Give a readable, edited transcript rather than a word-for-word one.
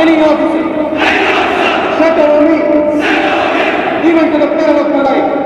Any officer. Settle on me. Even to the prayer of my life.